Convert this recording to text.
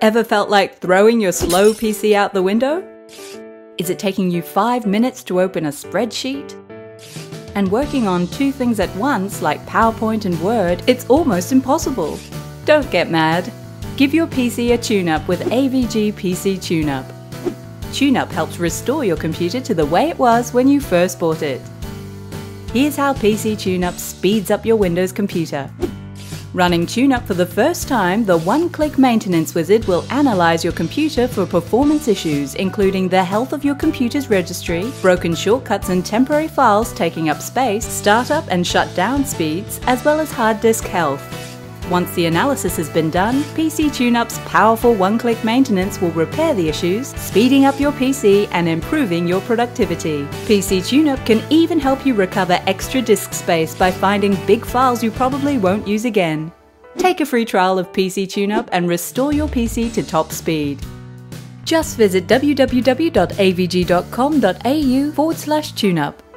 Ever felt like throwing your slow PC out the window? Is it taking you 5 minutes to open a spreadsheet? And working on 2 things at once like PowerPoint and Word, it's almost impossible. Don't get mad. Give your PC a tune-up with AVG PC TuneUp. TuneUp helps restore your computer to the way it was when you first bought it. Here's how PC TuneUp speeds up your Windows computer. Running TuneUp for the first time, the one-click maintenance wizard will analyze your computer for performance issues, including the health of your computer's registry, broken shortcuts and temporary files taking up space, startup and shutdown speeds, as well as hard disk health. Once the analysis has been done, PC TuneUp's powerful one-click maintenance will repair the issues, speeding up your PC and improving your productivity. PC TuneUp can even help you recover extra disk space by finding big files you probably won't use again. Take a free trial of PC TuneUp and restore your PC to top speed. Just visit www.avg.com.au/tuneup.